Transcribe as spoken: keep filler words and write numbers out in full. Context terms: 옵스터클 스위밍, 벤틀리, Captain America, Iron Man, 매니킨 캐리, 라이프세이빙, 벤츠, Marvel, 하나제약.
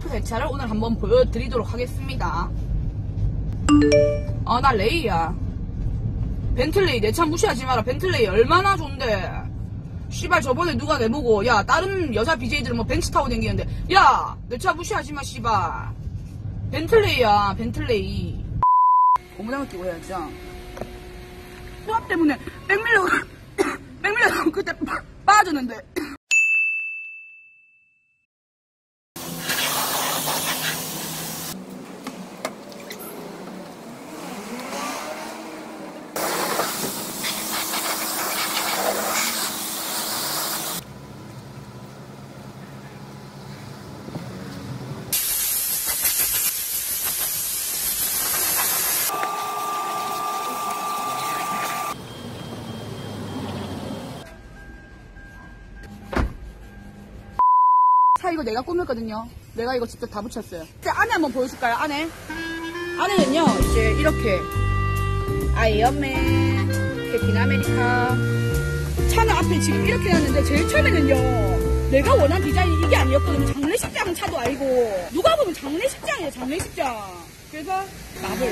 스태프 회차를 오늘 한번 보여드리도록 하겠습니다. 아, 나 레이야. 벤틀리 내 차 무시하지 마라. 벤틀리 얼마나 좋은데. 씨발 저번에 누가 내보고 야 다른 여자 비제이들은 뭐 벤츠 타고 댕기는데 야 내 차 무시하지 마 씨발. 벤틀리야 벤틀리. 고무장갑 끼고 해야죠. 수압 때문에 백밀러 백밀러 그때 빠졌는데. 차 이거 내가 꾸몄거든요. 내가 이거 직접 다 붙였어요. 이제 안에 한번 보여줄까요? 안에 안에는요 이제 이렇게 아이언맨, 캡틴 아메리카. 차는 앞에 지금 이렇게 해놨는데 제일 처음에는요 내가 원한 디자인이 이게 아니었거든요. 장례식장 차도 아니고 누가 보면 장례식장이에요 장례식장. 그래서 마블.